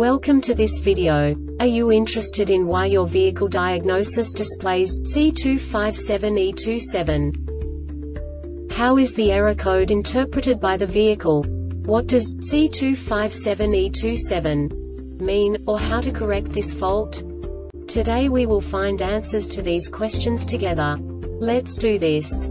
Welcome to this video. Are you interested in why your vehicle diagnosis displays C257E27? How is the error code interpreted by the vehicle? What does C257E27 mean, or how to correct this fault? Today we will find answers to these questions together. Let's do this.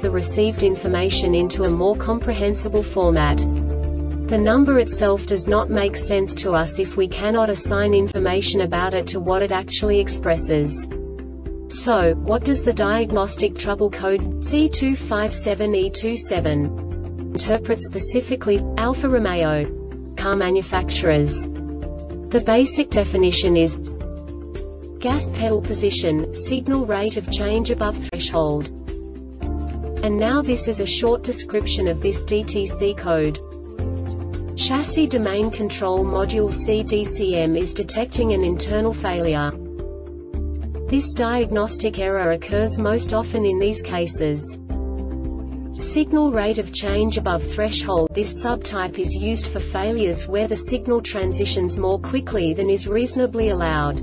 the received information into a more comprehensible format. The number itself does not make sense to us if we cannot assign information about it to what it actually expresses. So, what does the diagnostic trouble code C257E27 interpret specifically, Alfa Romeo car manufacturers? The basic definition is gas pedal position, signal rate of change above threshold. And now this is a short description of this DTC code. Chassis Domain Control Module CDCM is detecting an internal failure. This diagnostic error occurs most often in these cases. Signal rate of change above threshold. This subtype is used for failures where the signal transitions more quickly than is reasonably allowed.